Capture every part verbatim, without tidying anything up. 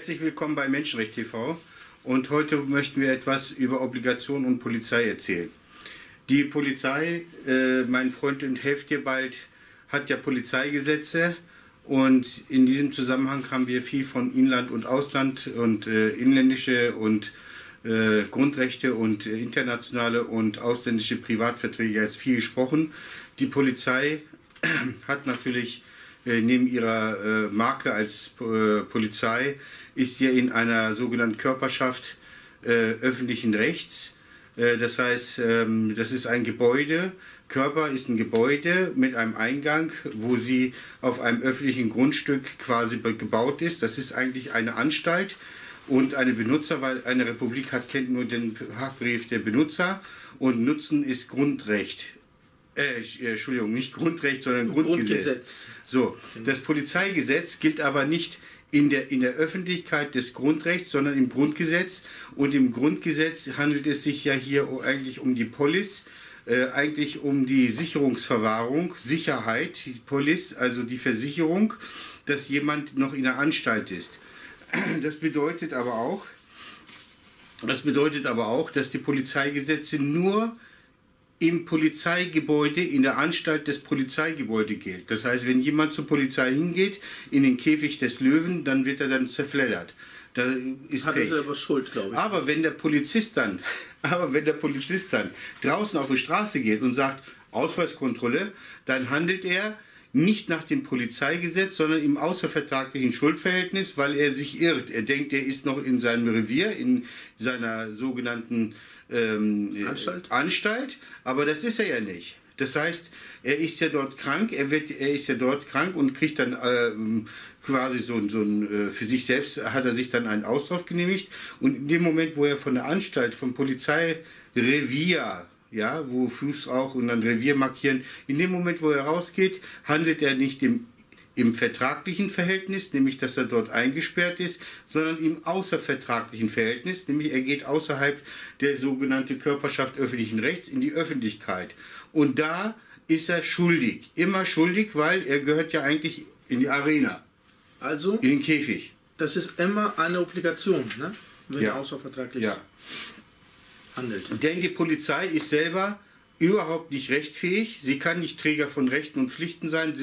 Herzlich willkommen bei Menschenrecht T V und heute möchten wir etwas über Obligation und Polizei erzählen. Die Polizei, äh, mein Freund und helft dir bald, hat ja Polizeigesetze und in diesem Zusammenhang haben wir viel von Inland und Ausland und äh, inländische und äh, Grundrechte und äh, internationale und ausländische Privatverträge als viel gesprochen. Die Polizei hat natürlich neben ihrer Marke als Polizei ist sie in einer sogenannten Körperschaft öffentlichen Rechts. Das heißt, das ist ein Gebäude, Körper ist ein Gebäude mit einem Eingang, wo sie auf einem öffentlichen Grundstück quasi gebaut ist. Das ist eigentlich eine Anstalt und eine Benutzer, weil eine Republik hat, kennt nur den Haftbrief der Benutzer und Nutzen ist Grundrecht. Äh, Entschuldigung, nicht Grundrecht, sondern Grundgesetz. Grundgesetz. So, das Polizeigesetz gilt aber nicht in der, in der Öffentlichkeit des Grundrechts, sondern im Grundgesetz. Und im Grundgesetz handelt es sich ja hier eigentlich um die Polis, äh, eigentlich um die Sicherungsverwahrung, Sicherheit, die Polis, also die Versicherung, dass jemand noch in der Anstalt ist. Das bedeutet aber auch, das bedeutet aber auch, dass die Polizeigesetze nur im Polizeigebäude, in der Anstalt des Polizeigebäudes gilt. Das heißt, wenn jemand zur Polizei hingeht, in den Käfig des Löwen, dann wird er dann zerfleddert. Da ist Hat er selber Schuld, glaube ich. Aber wenn der Polizist dann, aber wenn der Polizist dann draußen auf die Straße geht und sagt, Ausweiskontrolle, dann handelt er nicht nach dem Polizeigesetz, sondern im außervertraglichen Schuldverhältnis, weil er sich irrt. Er denkt, er ist noch in seinem Revier, in seiner sogenannten ähm, Anstalt. Anstalt, aber das ist er ja nicht. Das heißt, er ist ja dort krank, er, wird, er ist ja dort krank und kriegt dann ähm, quasi so, so ein, äh, für sich selbst hat er sich dann einen Auslauf genehmigt und in dem Moment, wo er von der Anstalt, vom Polizeirevier, ja, wo Fuß auch und dann Revier markieren. In dem Moment, wo er rausgeht, handelt er nicht im, im vertraglichen Verhältnis, nämlich dass er dort eingesperrt ist, sondern im außervertraglichen Verhältnis, nämlich er geht außerhalb der sogenannten Körperschaft öffentlichen Rechts in die Öffentlichkeit. Und da ist er schuldig, immer schuldig, weil er gehört ja eigentlich in die Arena, also in den Käfig. Das ist immer eine Obligation, ne? Wenn ja. Er außervertraglich ja. handelt. Denn die Polizei ist selber überhaupt nicht rechtfähig. Sie kann nicht Träger von Rechten und Pflichten sein,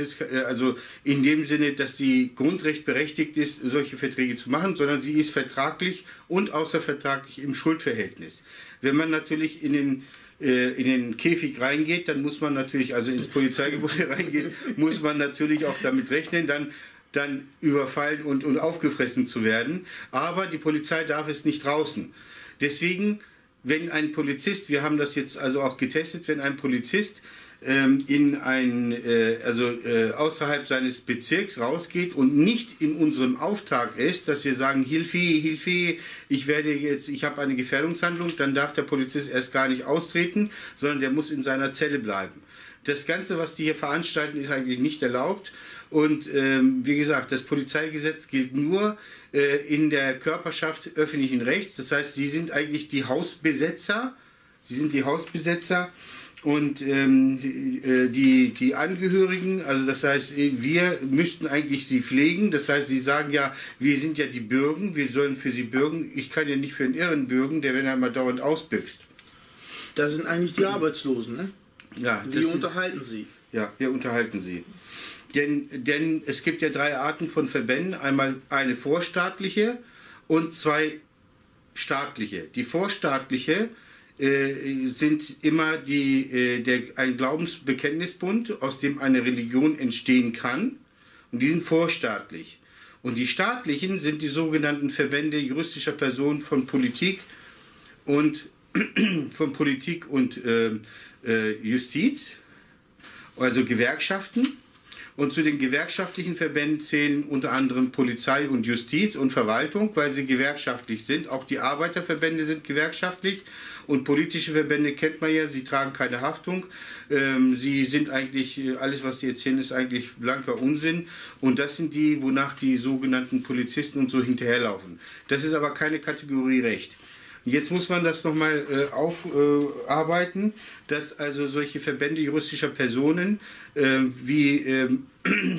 also in dem Sinne, dass sie grundrechtberechtigt ist, solche Verträge zu machen, sondern sie ist vertraglich und außervertraglich im Schuldverhältnis. Wenn man natürlich in den, äh, in den Käfig reingeht, dann muss man natürlich, also ins Polizeigebäude reingeht, muss man natürlich auch damit rechnen, dann dann überfallen und, und aufgefressen zu werden. Aber die Polizei darf es nicht draußen. Deswegen, wenn ein Polizist, wir haben das jetzt also auch getestet, wenn ein Polizist ähm, in ein, äh, also äh, außerhalb seines Bezirks rausgeht und nicht in unserem Auftrag ist, dass wir sagen, Hilfe, Hilfe, ich werde jetzt, ich habe eine Gefährdungshandlung, dann darf der Polizist erst gar nicht austreten, sondern der muss in seiner Zelle bleiben. Das Ganze, was die hier veranstalten, ist eigentlich nicht erlaubt. Und ähm, wie gesagt, das Polizeigesetz gilt nur äh, in der Körperschaft öffentlichen Rechts. Das heißt, sie sind eigentlich die Hausbesetzer. Sie sind die Hausbesetzer und ähm, die, die Angehörigen. Also das heißt, wir müssten eigentlich sie pflegen. Das heißt, sie sagen ja, wir sind ja die Bürgen, wir sollen für sie bürgen. Ich kann ja nicht für einen Irren bürgen, der wenn er mal dauernd ausbüchst. Das sind eigentlich die Arbeitslosen, ne? Ja, wir unterhalten sie. Ja, wir unterhalten sie. Denn, denn es gibt ja drei Arten von Verbänden, einmal eine vorstaatliche und zwei staatliche. Die vorstaatliche äh, sind immer die, äh, der, ein Glaubensbekenntnisbund, aus dem eine Religion entstehen kann und die sind vorstaatlich. Und die staatlichen sind die sogenannten Verbände juristischer Personen von Politik und, von Politik und äh, äh, Justiz, also Gewerkschaften. Und zu den gewerkschaftlichen Verbänden zählen unter anderem Polizei und Justiz und Verwaltung, weil sie gewerkschaftlich sind. Auch die Arbeiterverbände sind gewerkschaftlich und politische Verbände kennt man ja, sie tragen keine Haftung. Ähm, sie sind eigentlich, alles was sie erzählen, ist eigentlich blanker Unsinn. Und das sind die, wonach die sogenannten Polizisten und so hinterherlaufen. Das ist aber keine Kategorie Recht. Jetzt muss man das nochmal äh, aufarbeiten, äh, dass also solche Verbände juristischer Personen äh, wie äh,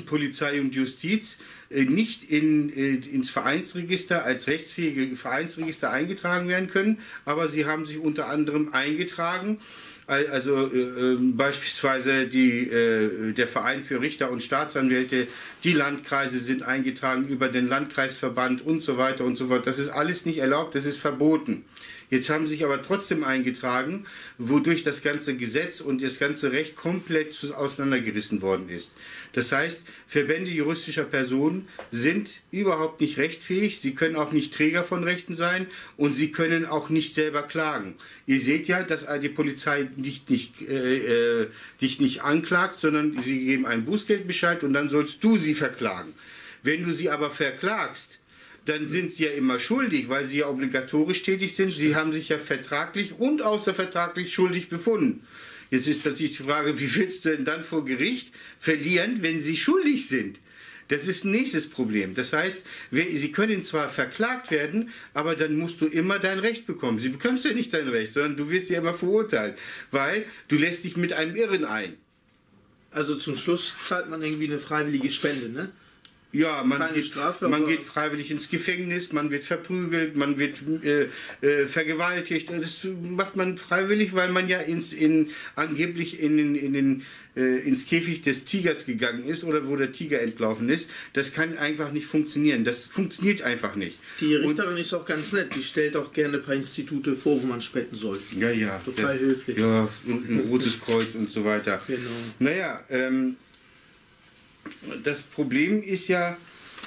Polizei und Justiz nicht in, ins Vereinsregister als rechtsfähige Vereinsregister eingetragen werden können, aber sie haben sich unter anderem eingetragen, also äh, beispielsweise die, äh, der Verein für Richter und Staatsanwälte, die Landkreise sind eingetragen über den Landkreisverband und so weiter und so fort. Das ist alles nicht erlaubt, das ist verboten. Jetzt haben sie sich aber trotzdem eingetragen, wodurch das ganze Gesetz und das ganze Recht komplett auseinandergerissen worden ist. Das heißt, Verbände juristischer Personen sind überhaupt nicht rechtfähig, sie können auch nicht Träger von Rechten sein und sie können auch nicht selber klagen. Ihr seht ja, dass die Polizei dich nicht, äh, dich nicht anklagt, sondern sie geben einen Bußgeldbescheid und dann sollst du sie verklagen. Wenn du sie aber verklagst, dann sind sie ja immer schuldig, weil sie ja obligatorisch tätig sind. Sie haben sich ja vertraglich und außervertraglich schuldig befunden. Jetzt ist natürlich die Frage, wie willst du denn dann vor Gericht verlieren, wenn sie schuldig sind? Das ist ein nächstes Problem. Das heißt, sie können zwar verklagt werden, aber dann musst du immer dein Recht bekommen. Sie bekommst ja nicht dein Recht, sondern du wirst ja immer verurteilt, weil du lässt dich mit einem Irren ein. Also zum Schluss zahlt man irgendwie eine freiwillige Spende, ne? Ja, man, geht, Strafe, man geht freiwillig ins Gefängnis, man wird verprügelt, man wird äh, äh, vergewaltigt. Das macht man freiwillig, weil man ja ins, in, angeblich in, in, in den, äh, ins Käfig des Tigers gegangen ist oder wo der Tiger entlaufen ist. Das kann einfach nicht funktionieren. Das funktioniert einfach nicht. Die Richterin Und, ist auch ganz nett. Die stellt auch gerne ein paar Institute vor, wo man spenden soll. Ja, ja. Total der, höflich. Ja, ein Rotes Kreuz und so weiter. Genau. Naja, ähm... das Problem ist ja,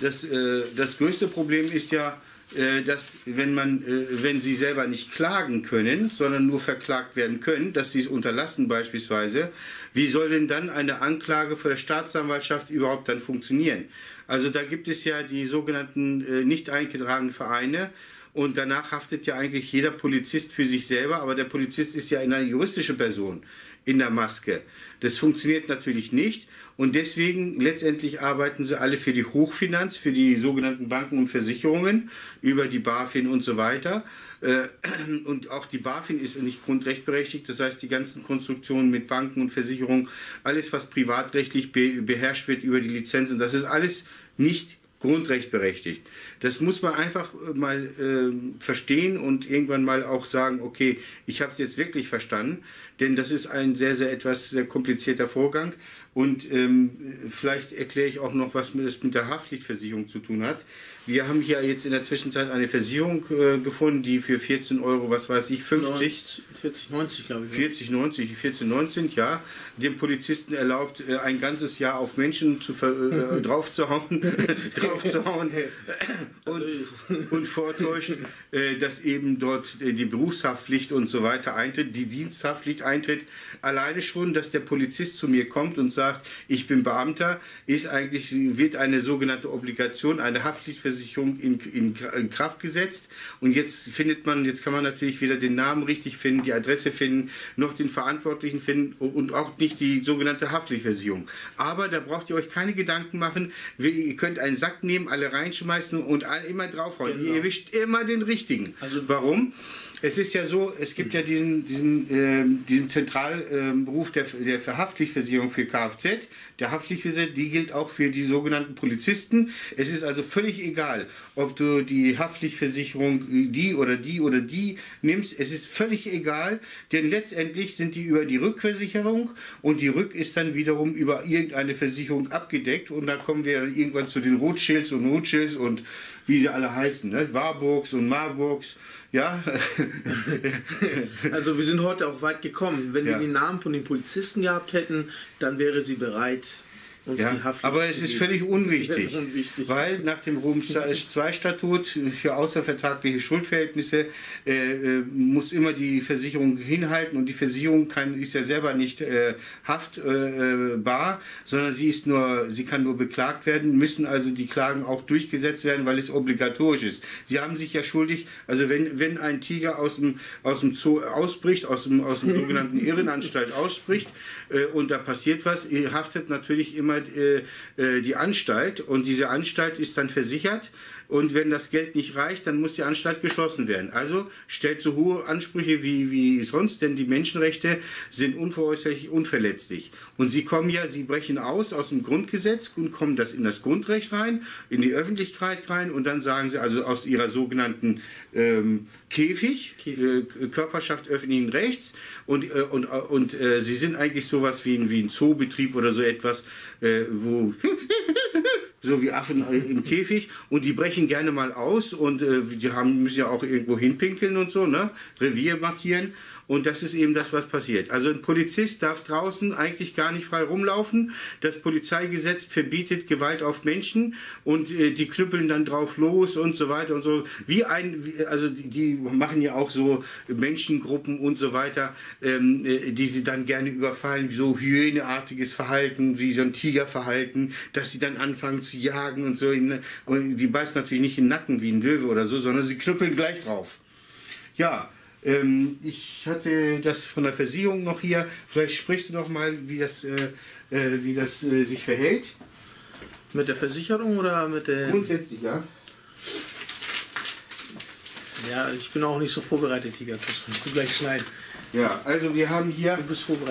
das, äh, das größte Problem ist ja, äh, dass wenn, man, äh, wenn sie selber nicht klagen können, sondern nur verklagt werden können, dass sie es unterlassen beispielsweise, wie soll denn dann eine Anklage vor der Staatsanwaltschaft überhaupt dann funktionieren? Also da gibt es ja die sogenannten äh, nicht eingetragenen Vereine, und danach haftet ja eigentlich jeder Polizist für sich selber, aber der Polizist ist ja eine juristische Person in der Maske. Das funktioniert natürlich nicht und deswegen letztendlich arbeiten sie alle für die Hochfinanz, für die sogenannten Banken und Versicherungen, über die BaFin und so weiter. Und auch die BaFin ist nicht grundrechtberechtigt, das heißt die ganzen Konstruktionen mit Banken und Versicherungen, alles was privatrechtlich beherrscht wird über die Lizenzen, das ist alles nicht grundrechtberechtigt. Das muss man einfach mal äh, verstehen und irgendwann mal auch sagen, okay, ich habe es jetzt wirklich verstanden, denn das ist ein sehr, sehr etwas sehr komplizierter Vorgang und ähm, vielleicht erkläre ich auch noch, was das mit der Haftpflichtversicherung zu tun hat. Wir haben hier jetzt in der Zwischenzeit eine Versicherung äh, gefunden, die für vierzehn Euro, was weiß ich, fünfzig... vierzig neunzig, glaube ich. vierzig neunzig, vierzehn neunzig, ja, dem Polizisten erlaubt, äh, ein ganzes Jahr auf Menschen zu ver äh, draufzuhauen, draufzuhauen und, und vortäuschen, äh, dass eben dort äh, die Berufshaftpflicht und so weiter eintritt, die Diensthaftpflicht eintritt. Alleine schon, dass der Polizist zu mir kommt und sagt, ich bin Beamter, ist eigentlich, wird eine sogenannte Obligation, eine Haftpflichtversicherung In, in, in Kraft gesetzt und jetzt findet man, jetzt kann man natürlich weder den Namen richtig finden, die Adresse finden, noch den Verantwortlichen finden und auch nicht die sogenannte Haftpflichtversicherung. Aber da braucht ihr euch keine Gedanken machen, ihr könnt einen Sack nehmen, alle reinschmeißen und alle immer draufhauen. Genau. Ihr erwischt immer den richtigen. Also warum? Es ist ja so, es gibt ja diesen, diesen, äh, diesen Zentralberuf äh, der, der für Haftpflichtversicherung für Kfz. Der Haftpflichtversicherung, die gilt auch für die sogenannten Polizisten. Es ist also völlig egal, ob du die Haftpflichtversicherung die oder die oder die nimmst. Es ist völlig egal, denn letztendlich sind die über die Rückversicherung und die Rück ist dann wiederum über irgendeine Versicherung abgedeckt. Und da kommen wir irgendwann zu den Rothschilds und Rothschilds und wie sie alle heißen, ne? Warburgs und Marburgs. Ja. Also wir sind heute auch weit gekommen. Wenn ja. wir den Namen von den Polizisten gehabt hätten, dann wäre sie bereit, uns ja, die Haftpflicht aber es zu ist geben. Völlig unwichtig, unwichtig, weil nach dem Rom zwei Statut für außervertragliche Schuldverhältnisse äh, äh, muss immer die Versicherung hinhalten und die Versicherung kann, ist ja selber nicht äh, haftbar, äh, sondern sie, ist nur, sie kann nur beklagt werden, müssen also die Klagen auch durchgesetzt werden, weil es obligatorisch ist. Sie haben sich ja schuldig, also wenn, wenn ein Tiger aus dem, aus dem Zoo ausbricht, aus dem, aus dem sogenannten Irrenanstalt ausbricht äh, und da passiert was, haftet natürlich immer die Anstalt und diese Anstalt ist dann versichert und wenn das Geld nicht reicht, dann muss die Anstalt geschlossen werden. Also stellt so hohe Ansprüche wie, wie sonst, denn die Menschenrechte sind unveräußerlich, unverletzlich. Und sie kommen ja, sie brechen aus aus dem Grundgesetz und kommen das in das Grundrecht rein, in die Öffentlichkeit rein und dann sagen sie also aus ihrer sogenannten ähm, Käfig, Käfig. Äh, Körperschaft öffentlichen Rechts und, äh, und, äh, und äh, sie sind eigentlich sowas wie ein, wie ein Zoobetrieb oder so etwas, äh, wo so wie Affen im Käfig und die brechen gerne mal aus und äh, die haben, müssen ja auch irgendwo hinpinkeln und so, ne? Revier markieren und das ist eben das, was passiert. Also ein Polizist darf draußen eigentlich gar nicht frei rumlaufen. Das Polizeigesetz verbietet Gewalt auf Menschen und äh, die knüppeln dann drauf los und so weiter und so. Wie ein, also die, die machen ja auch so Menschengruppen und so weiter, ähm, äh, die sie dann gerne überfallen, so hyeneartiges Verhalten, wie so ein Tigerverhalten, dass sie dann anfangen zu jagen und so. Und die beißt natürlich nicht in den Nacken wie ein Löwe oder so, sondern sie knüppeln gleich drauf. Ja, ähm, ich hatte das von der Versicherung noch hier. Vielleicht sprichst du noch mal, wie das, äh, äh, wie das äh, sich verhält. Mit der Versicherung oder mit der... Grundsätzlich, ja. Ja, ich bin auch nicht so vorbereitet, Tiger. Das musst du gleich schneiden. Ja, also wir haben hier,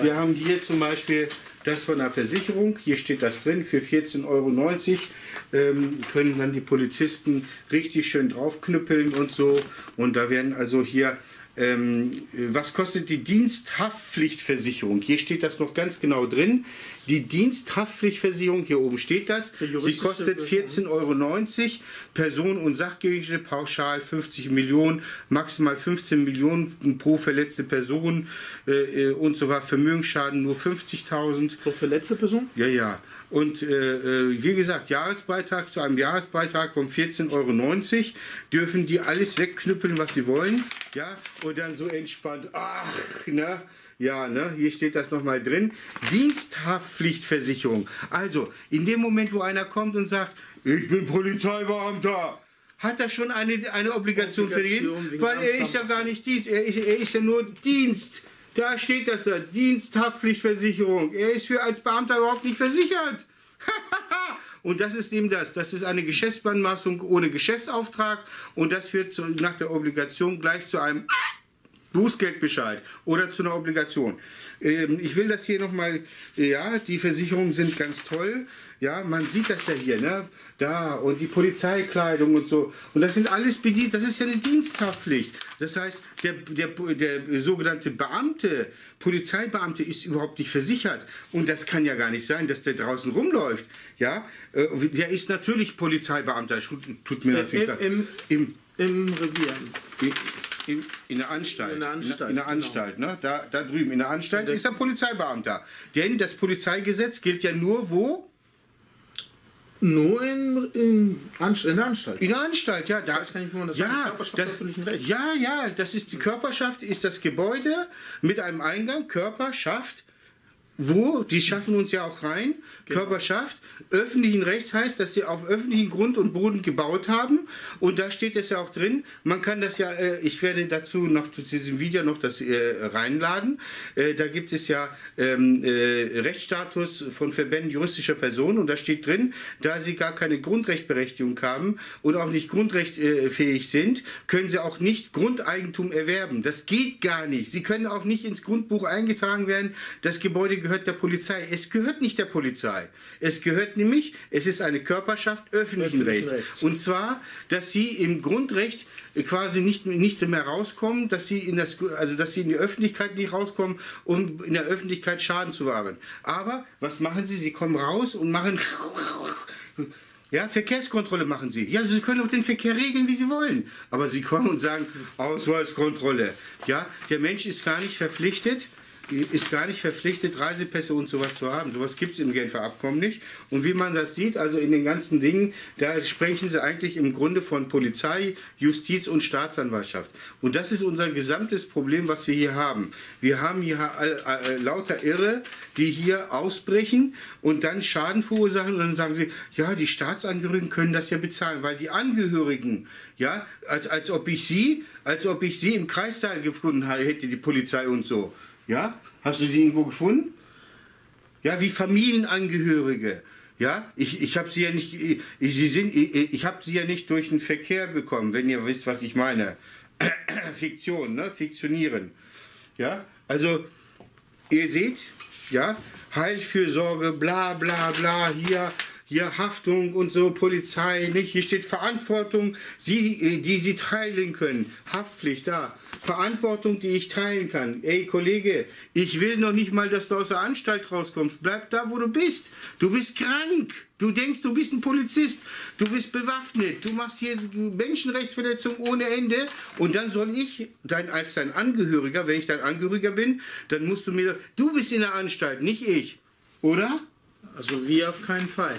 wir haben hier zum Beispiel das von der Versicherung, hier steht das drin, für vierzehn Euro neunzig ähm, können dann die Polizisten richtig schön draufknüppeln und so. Und da werden also hier, ähm, was kostet die Diensthaftpflichtversicherung? Hier steht das noch ganz genau drin. Die Diensthaftpflichtversicherung, hier oben steht das, sie kostet vierzehn Euro neunzig, Person- und Sachgegenstände pauschal fünfzig Millionen, maximal fünfzehn Millionen pro verletzte Person äh, und so weiter, Vermögensschaden nur fünfzigtausend. Pro verletzte Person? Ja, ja. Und äh, wie gesagt, Jahresbeitrag, zu einem Jahresbeitrag von vierzehn Euro neunzig dürfen die alles wegknüppeln, was sie wollen, ja, und dann so entspannt, ach, ne? Ja, ne, hier steht das nochmal drin. Diensthaftpflichtversicherung. Also, in dem Moment, wo einer kommt und sagt, ich bin Polizeibeamter, hat er schon eine, eine Obligation verliehen, weil er ist ja gar nicht Dienst, er ist, er ist ja nur Dienst. Da steht das da, Diensthaftpflichtversicherung. Er ist für als Beamter überhaupt nicht versichert. Und das ist eben das. Das ist eine Geschäftsveranlassung ohne Geschäftsauftrag und das führt zu, nach der Obligation gleich zu einem Bußgeldbescheid oder zu einer Obligation. Ähm, ich will das hier nochmal, ja, die Versicherungen sind ganz toll, ja, man sieht das ja hier, ne, da und die Polizeikleidung und so und das sind alles bedient, das ist ja eine Diensthaftpflicht. Das heißt, der, der, der sogenannte Beamte, Polizeibeamte ist überhaupt nicht versichert und das kann ja gar nicht sein, dass der draußen rumläuft, ja, der ist natürlich Polizeibeamter, tut mir natürlich leid. Im, im, im, im Revier. Im, In, in der Anstalt, in der Anstalt, in der, in der Anstalt, genau. Ne? da, da drüben in der Anstalt ist der Polizeibeamter. Denn das Polizeigesetz gilt ja nur wo? Nur in, in, Anst in der Anstalt. In der Anstalt, ja. Da, ich weiß gar nicht, wie man das ja, Körperschaft da, öffentlichen Rechts. Ja, ja, das ist die Körperschaft, ist das Gebäude mit einem Eingang, Körperschaft. Wo? Die schaffen uns ja auch rein. Genau. Körperschaft öffentlichen Rechts heißt, dass sie auf öffentlichen Grund und Boden gebaut haben. Und da steht es ja auch drin. Man kann das ja, äh, ich werde dazu noch zu diesem Video noch das äh, reinladen. Äh, da gibt es ja ähm, äh, Rechtsstatus von Verbänden juristischer Personen. Und da steht drin, da sie gar keine Grundrechtberechtigung haben und auch nicht grundrechtfähig äh, sind, können sie auch nicht Grundeigentum erwerben. Das geht gar nicht. Sie können auch nicht ins Grundbuch eingetragen werden. Das Gebäude gehört der Polizei. Es gehört nicht der Polizei. Es gehört nämlich, es ist eine Körperschaft öffentlichen Rechts. Rechts. Und zwar, dass sie im Grundrecht quasi nicht, nicht mehr rauskommen, dass sie, in das, also dass sie in die Öffentlichkeit nicht rauskommen, um in der Öffentlichkeit Schaden zu wahren. Aber was machen sie? Sie kommen raus und machen... Ja, Verkehrskontrolle machen sie. Ja, sie können auch den Verkehr regeln, wie sie wollen. Aber sie kommen und sagen, Ausweiskontrolle. Ja, der Mensch ist gar nicht verpflichtet, ist gar nicht verpflichtet, Reisepässe und sowas zu haben. Sowas gibt es im Genfer Abkommen nicht. Und wie man das sieht, also in den ganzen Dingen, da sprechen sie eigentlich im Grunde von Polizei, Justiz und Staatsanwaltschaft. Und das ist unser gesamtes Problem, was wir hier haben. Wir haben hier lauter Irre, die hier ausbrechen und dann Schaden verursachen und dann sagen sie, ja, die Staatsangehörigen können das ja bezahlen, weil die Angehörigen, ja, als, als ob ich sie, als ob ich sie im Kreissaal gefunden hätte, die Polizei und so. Ja, hast du die irgendwo gefunden? Ja, wie Familienangehörige. Ja, ich, ich habe sie ja nicht, ich, sie sind, ich, ich habe sie ja nicht durch den Verkehr bekommen, wenn ihr wisst, was ich meine. Fiktion, ne? Fiktionieren. Ja, also ihr seht, ja, Heilfürsorge, bla bla bla, hier, hier Haftung und so, Polizei, nicht? Hier steht Verantwortung, sie, die sie teilen können. Haftpflicht, da. Verantwortung, die ich teilen kann. Ey, Kollege, ich will noch nicht mal, dass du aus der Anstalt rauskommst. Bleib da, wo du bist. Du bist krank. Du denkst, du bist ein Polizist. Du bist bewaffnet. Du machst hier Menschenrechtsverletzungen ohne Ende. Und dann soll ich, dein, als dein Angehöriger, wenn ich dein Angehöriger bin, dann musst du mir... Du bist in der Anstalt, nicht ich. Oder? Also wir auf keinen Fall.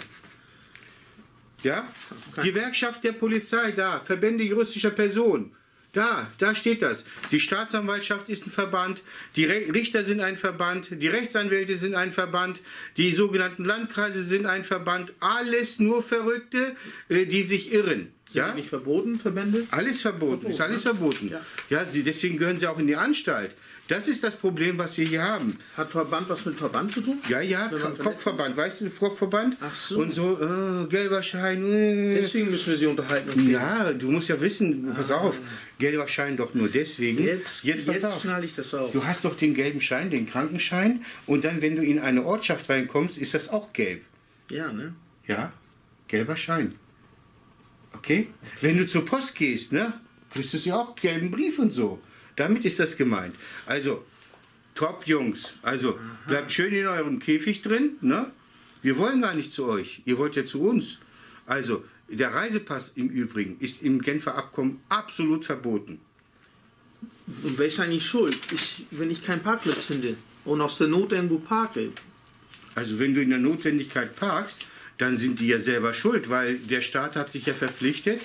Ja? Okay. Gewerkschaft der Polizei, da. Verbände juristischer Personen. Da, da steht das. Die Staatsanwaltschaft ist ein Verband, die Re- Richter sind ein Verband, die Rechtsanwälte sind ein Verband, die sogenannten Landkreise sind ein Verband. Alles nur Verrückte, äh, die sich irren. Sind ja? Die nicht verboten, Verbände? Alles verboten, verboten ist alles ja. verboten. Ja, ja sie, deswegen gehören sie auch in die Anstalt. Das ist das Problem, was wir hier haben. Hat Verband was mit Verband zu tun? Ja, ja, Kopfverband. Weißt du, Kopfverband? Ach so. Und so, äh, gelber Schein. Äh. Deswegen müssen wir sie unterhalten. Ja, du musst ja wissen, ah. pass auf, gelber Schein doch nur deswegen. Jetzt, jetzt, jetzt schneide ich das auf. Du hast doch den gelben Schein, den Krankenschein. Und dann, wenn du in eine Ortschaft reinkommst, ist das auch gelb. Ja, ne? Ja, gelber Schein. Okay? Wenn du zur Post gehst, ne, kriegst du ja auch gelben Brief und so. Damit ist das gemeint. Also, top Jungs. Also, aha, bleibt schön in eurem Käfig drin. Ne? Wir wollen gar nicht zu euch. Ihr wollt ja zu uns. Also, der Reisepass im Übrigen ist im Genfer Abkommen absolut verboten. Und wer ist eigentlich schuld, ich, wenn ich keinen Parkplatz finde und aus der Not irgendwo parke? Also, wenn du in der Notwendigkeit parkst, dann sind die ja selber schuld, weil der Staat hat sich ja verpflichtet,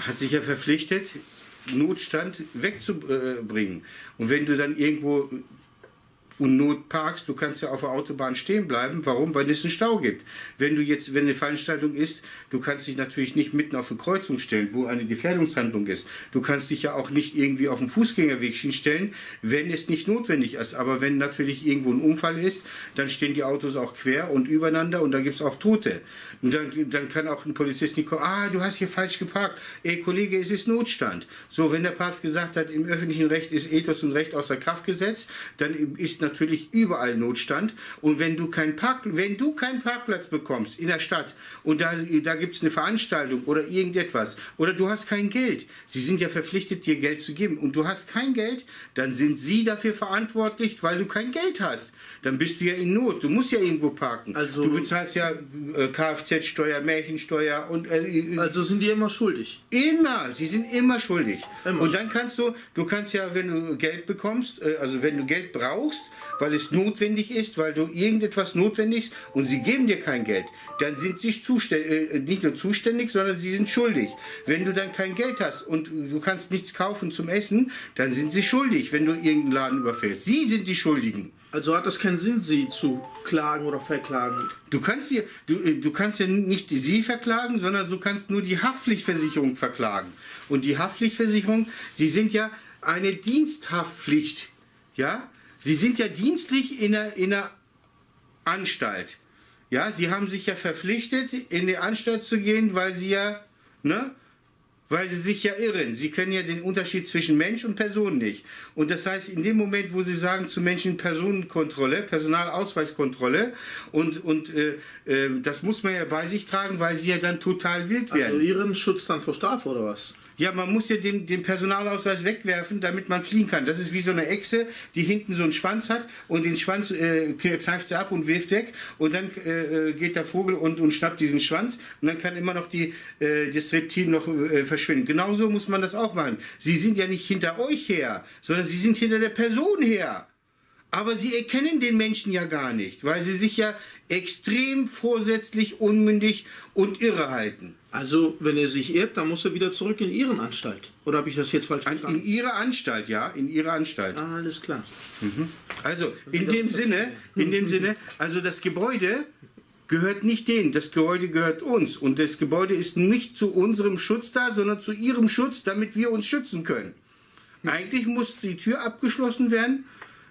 hat sich ja verpflichtet, Notstand wegzubringen. Und wenn du dann irgendwo in Not parkst, du kannst ja auf der Autobahn stehen bleiben. Warum? Weil es einen Stau gibt. Wenn du jetzt, wenn eine Veranstaltung ist, du kannst dich natürlich nicht mitten auf eine Kreuzung stellen, wo eine Gefährdungshandlung ist. Du kannst dich ja auch nicht irgendwie auf den Fußgängerweg hinstellen, wenn es nicht notwendig ist. Aber wenn natürlich irgendwo ein Unfall ist, dann stehen die Autos auch quer und übereinander und da gibt es auch Tote. Und dann, dann kann auch ein Polizist nicht kommen, ah, du hast hier falsch geparkt. Ey, Kollege, es ist Notstand. So, wenn der Papst gesagt hat, im öffentlichen Recht ist Ethos und Recht außer Kraft gesetzt, dann ist natürlich überall Notstand. Und wenn du keinen Park, wenn du keinen Parkplatz bekommst in der Stadt und da, da gibt es eine Veranstaltung oder irgendetwas oder du hast kein Geld, sie sind ja verpflichtet, dir Geld zu geben und du hast kein Geld, dann sind sie dafür verantwortlich, weil du kein Geld hast. Dann bist du ja in Not, du musst ja irgendwo parken. Also, du bezahlst ja äh, Kfz-Steuer, Märchensteuer und... Äh, also sind die immer schuldig? Immer, sie sind immer schuldig. Immer. Und dann kannst du, du kannst ja, wenn du Geld bekommst, äh, also wenn du Geld brauchst, weil es notwendig ist, weil du irgendetwas notwendig ist und sie geben dir kein Geld, dann sind sie äh, nicht nur zuständig, sondern sie sind schuldig. Wenn du dann kein Geld hast und du kannst nichts kaufen zum Essen, dann sind sie schuldig, wenn du irgendeinen Laden überfällst. Sie sind die Schuldigen. Also hat das keinen Sinn, sie zu klagen oder verklagen? Du kannst ja, du, du kannst ja nicht sie verklagen, sondern du kannst nur die Haftpflichtversicherung verklagen. Und die Haftpflichtversicherung, sie sind ja eine Diensthaftpflicht, ja? Sie sind ja dienstlich in der, in der Anstalt. Ja, sie haben sich ja verpflichtet, in die Anstalt zu gehen, weil sie ja, ne, weil sie sich ja irren. Sie kennen ja den Unterschied zwischen Mensch und Person nicht. Und das heißt, in dem Moment, wo sie sagen zu Menschen Personenkontrolle, Personalausweiskontrolle, und, und äh, äh, das muss man ja bei sich tragen, weil sie ja dann total wild werden. Also ihren Schutz dann vor Strafe oder was? Ja, man muss ja den, den Personalausweis wegwerfen, damit man fliehen kann. Das ist wie so eine Echse, die hinten so einen Schwanz hat und den Schwanz äh, kneift sie ab und wirft weg. Und dann äh, geht der Vogel und, und schnappt diesen Schwanz und dann kann immer noch die, äh, das Reptil noch äh, verschwinden. Genauso muss man das auch machen. Sie sind ja nicht hinter euch her, sondern sie sind hinter der Person her. Aber sie erkennen den Menschen ja gar nicht, weil sie sich ja extrem vorsätzlich, unmündig und irre halten. Also, wenn er sich irrt, dann muss er wieder zurück in ihren Anstalt. Oder habe ich das jetzt falsch verstanden? In ihre Anstalt, ja, in ihre Anstalt. Ah, alles klar. Mhm. Also, in dem Sinne, in dem Sinne, also das Gebäude gehört nicht denen, das Gebäude gehört uns. Und das Gebäude ist nicht zu unserem Schutz da, sondern zu ihrem Schutz, damit wir uns schützen können. Eigentlich muss die Tür abgeschlossen werden,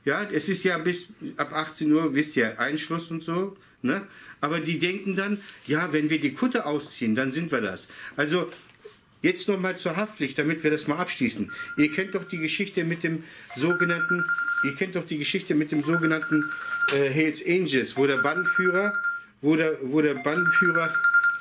Ja, es ist ja bis ab achtzehn Uhr, wisst ihr, Einschluss und so. Ne? Aber die denken dann, ja, wenn wir die Kutte ausziehen, dann sind wir das. Also jetzt nochmal zur Haftpflicht, damit wir das mal abschließen. Ihr kennt doch die Geschichte mit dem sogenannten, ihr kennt doch die Geschichte mit dem sogenannten äh, Hells Angels, wo der Bandführer, wo der, wo der Bandführer,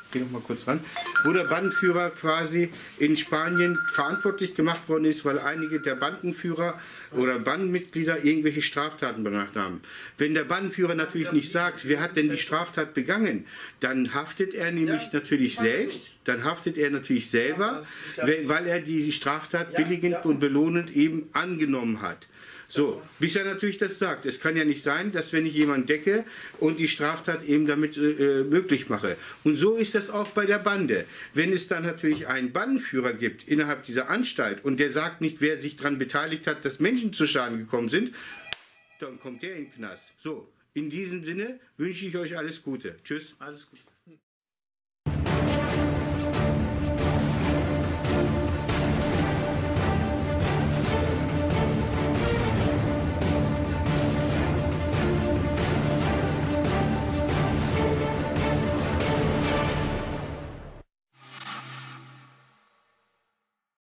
ich geh noch mal kurz ran, wo der Bandenführer quasi in Spanien verantwortlich gemacht worden ist, weil einige der Bandenführer oder Bandenmitglieder irgendwelche Straftaten begangen haben. Wenn der Bandenführer natürlich nicht sagt, wer hat denn die Straftat begangen, dann haftet er nämlich natürlich selbst, dann haftet er natürlich selber, weil er die Straftat billigend und belohnend eben angenommen hat. So, bis er natürlich das sagt. Es kann ja nicht sein, dass wenn ich jemanden decke und die Straftat eben damit äh, möglich mache. Und so ist das auch bei der Bande. Wenn es dann natürlich einen Bandenführer gibt innerhalb dieser Anstalt und der sagt nicht, wer sich daran beteiligt hat, dass Menschen zu Schaden gekommen sind, dann kommt der in den Knast. So, in diesem Sinne wünsche ich euch alles Gute. Tschüss. Alles Gute.